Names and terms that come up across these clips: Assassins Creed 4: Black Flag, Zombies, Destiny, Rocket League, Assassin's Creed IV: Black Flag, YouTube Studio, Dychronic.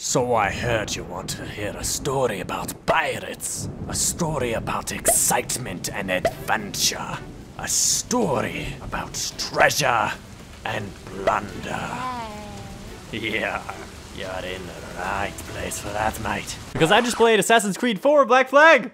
So I heard you want to hear a story about pirates. A story about excitement and adventure. A story about treasure and plunder. Yeah, you're in the right place for that, mate. Because I just played Assassin's Creed IV: Black Flag.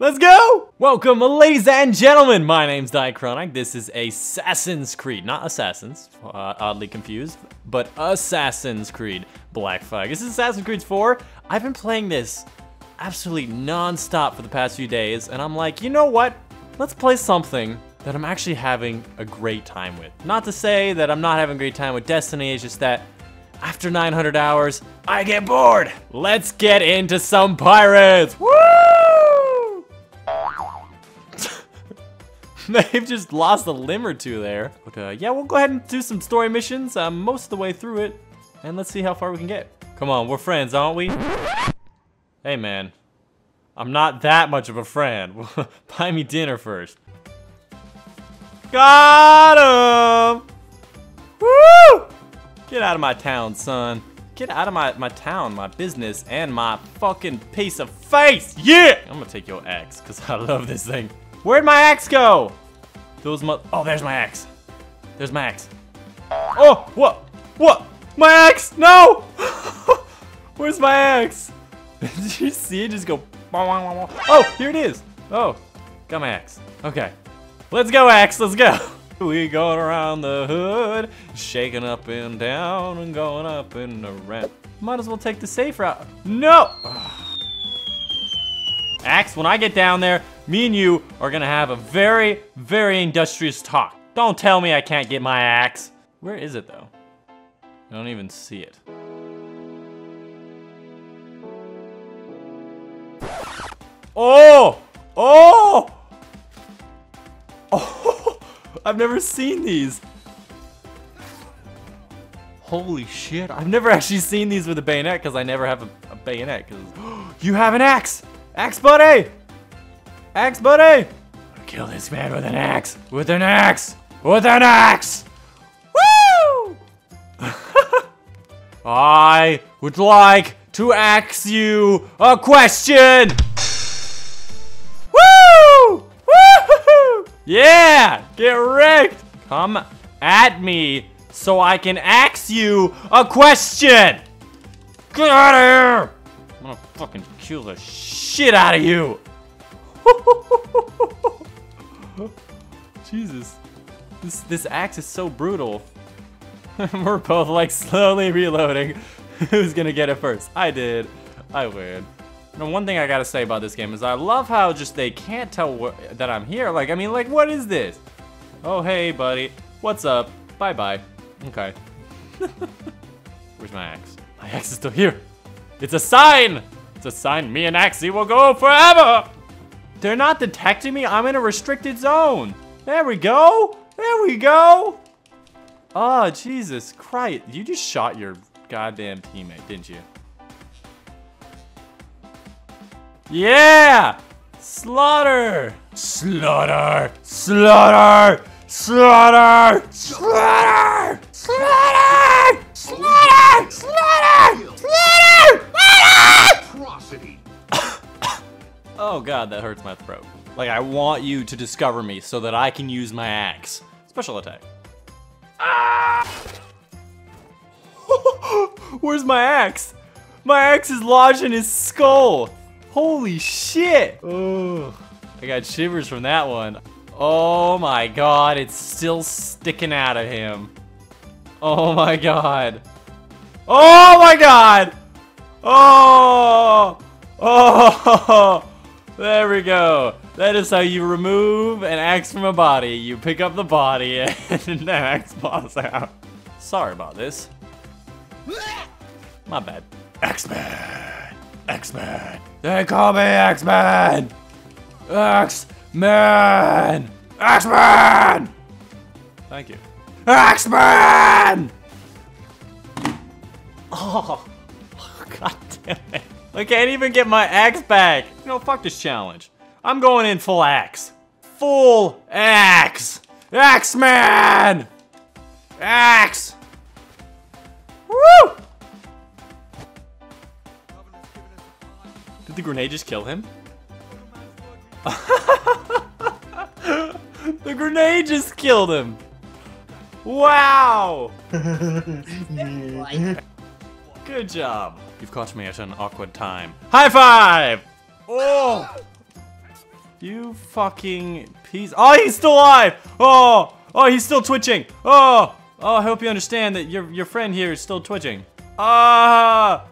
Let's go! Welcome, ladies and gentlemen. My name's Dychronic. This is Assassin's Creed, not Assassins. Oddly confused, but Assassin's Creed Black Flag. This is Assassin's Creed 4. I've been playing this absolutely non-stop for the past few days, and I'm like, you know what? Let's play something that I'm actually having a great time with. Not to say that I'm not having a great time with Destiny, it's just that after 900 hours, I get bored. Let's get into some pirates. Woo! They've just lost a limb or two there. But yeah, we'll go ahead and do some story missions. I'm most of the way through it. And let's see how far we can get. Come on, we're friends, aren't we? Hey, man. I'm not that much of a friend. Buy me dinner first. Got him! Woo! Get out of my town, son. Get out of my town, my business, and my fucking piece of face! Yeah! I'm gonna take your axe, because I love this thing. Where'd my axe go? Those oh, there's my axe. There's my axe. Oh, what? What? My axe? No! Where's my axe? Did you see it just go? Oh, here it is. Oh, got my axe. Okay. Let's go, axe. Let's go. We going around the hood, shaking up and down and going up and around. Might as well take the safe route. No! Axe, when I get down there, me and you are gonna have a very, very industrious talk. Don't tell me I can't get my axe. Where is it though? I don't even see it. Oh! Oh! Oh! I've never seen these. Holy shit, I've never actually seen these with a bayonet because I never have a bayonet. You have an axe! Axe buddy! Axe buddy! I'll kill this man with an axe! With an axe! With an axe! Woo! I would like to ask you a question! Woo! Woo! Yeah! Get wrecked! Come at me so I can ask you a question! Get out of here! I'm gonna fucking kill the shit out of you! Jesus, this axe is so brutal. We're both like slowly reloading. Who's gonna get it first? I did. I win. And one thing I gotta say about this game is I love how just they can't tell that I'm here. Like, I mean, like, what is this? Oh, hey, buddy. What's up? Bye bye. Okay. Where's my axe? My axe is still here. It's a sign. It's a sign. Me and Axe will go forever. They're not detecting me. I'm in a restricted zone. There we go. There we go. Oh, Jesus Christ. You just shot your goddamn teammate, didn't you? Yeah. Slaughter. Slaughter. Slaughter. Slaughter. Slaughter. Slaughter. Slaughter. Slaughter. Slaughter. Oh god, that hurts my throat. Like, I want you to discover me so that I can use my axe. Special attack. Ah! Where's my axe? My axe is lodged in his skull. Holy shit. Ugh. I got shivers from that one. Oh my god, it's still sticking out of him. Oh my god. Oh my god. Oh. Oh. There we go. That is how you remove an axe from a body. You pick up the body and an axe falls out. Sorry about this. My bad. X-Man! X-Man! They call me X-Man! X-Man! X-Man! Thank you. X-Man! Oh, god damn it. I can't even get my axe back. You know, fuck this challenge. I'm going in full axe. Full axe. Axe man. Axe. Woo. Did the grenade just kill him? The grenade just killed him! Wow! Good job. You've caught me at an awkward time. High five! Oh! You fucking piece. Oh, he's still alive! Oh! Oh, he's still twitching! Oh! Oh, I hope you understand that your friend here is still twitching. Ah!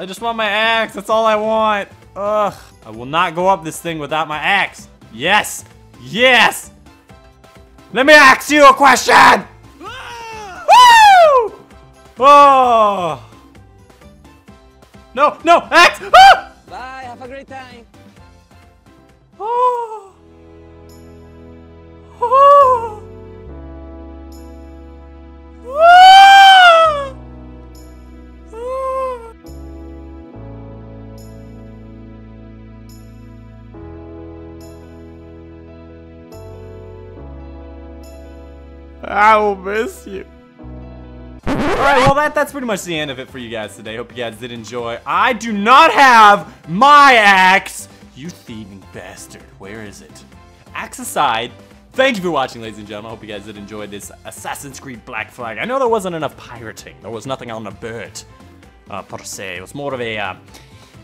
I just want my axe, that's all I want. Ugh. I will not go up this thing without my axe. Yes! Yes! Let me ask you a question! Woo! Oh! No, no, axe! Ah! Bye, have a great time. Oh! Oh! Oh! Oh! I will miss you. Alright, well that's pretty much the end of it for you guys today. Hope you guys did enjoy. I do not have my axe! You thieving bastard. Where is it? Axe aside, thank you for watching, ladies and gentlemen. I hope you guys did enjoy this Assassin's Creed Black Flag. I know there wasn't enough pirating. There was nothing on the bird, per se. It was more of a, an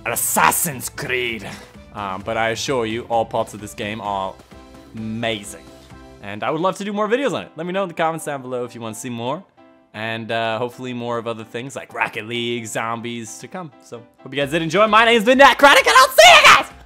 Assassin's Creed. But I assure you, all parts of this game are amazing. And I would love to do more videos on it. Let me know in the comments down below if you want to see more. And hopefully more of other things like Rocket League, Zombies to come. So, hope you guys did enjoy. My name's been Dychronic, and I'll see you guys!